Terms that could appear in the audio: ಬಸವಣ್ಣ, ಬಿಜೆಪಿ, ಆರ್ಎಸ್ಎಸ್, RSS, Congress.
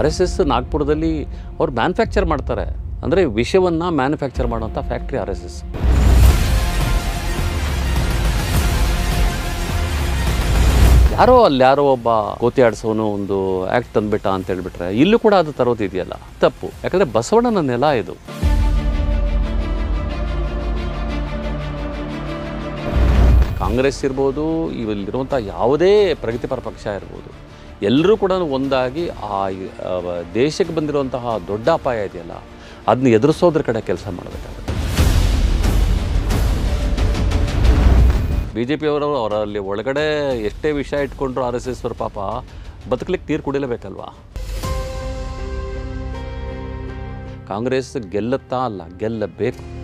R S S नागपुरದಲ್ಲಿ ಅವರು manufacture ಮಾಡ್ತಾರೆ ಅಂದರೆ ವಿಷಯವನ್ನು ಮ್ಯಾನುಫ್ಯಾಕ್ಚರ್ ಮಾಡುವಂತ ಫ್ಯಾಕ್ಟರಿ ಆರ್ ಎಸ್ ಎಸ್ ಯಾರೋ ಅಲ್ಲಿ ಯಾರೋ ಒಬ್ಬ ಕೋತಿ ಆಡಿಸೋನು ಒಂದು ಆಕ್ಟ್ ತಂದ್ಬಿಟ್ಟ ಅಂತ ಹೇಳಿಬಿಟ್ರೆ ಇಲ್ಲೂ ಕೂಡ ಅದು ತರೋದಿದೆಯಲ್ಲ ತಪ್ಪು ಯಾಕಂದ್ರೆ ಬಸವಣ್ಣನ ನೆಲ ಇದು ಕಾಂಗ್ರೆಸ್ ಇರಬಹುದು ಇವಲ್ಲಿರುವಂತ ಯಾವುದೇ ಪ್ರಗತಿಪರ ಪಕ್ಷ ಇರಬಹುದು ಎಲ್ಲರೂ ಕೂಡ ಒಂದಾಗಿ ಆ ದೇಶಕ್ಕೆ ಬಂದಿರುವಂತಹ ದೊಡ್ಡ ಅಪಾಯ ಇದೆಯಲ್ಲ ಅದನ್ನ ಎದುರಿಸೋದ್ರ ಕಡೆ ಕೆಲಸ ಮಾಡಬೇಕಾಗುತ್ತೆ ಬಿಜೆಪಿ ಅವರು ಅಲ್ಲಿ ಒಳಗಡೆ ಎಷ್ಟೇ ವಿಷಯ ಇಟ್ಕೊಂಡ್ರು ಆರ್ಎಸ್ಎಸ್ ಅವರು ಪಾಪ ಬದುಕಲಿಕ್ಕೆ ತೀರ್ ಕುಡಿಲೇಬೇಕಲ್ವಾ ಕಾಂಗ್ರೆಸ್ ಗೆಲ್ಲುತ್ತಾ ಅಲ್ಲ ಗೆಲ್ಲಬೇಕು।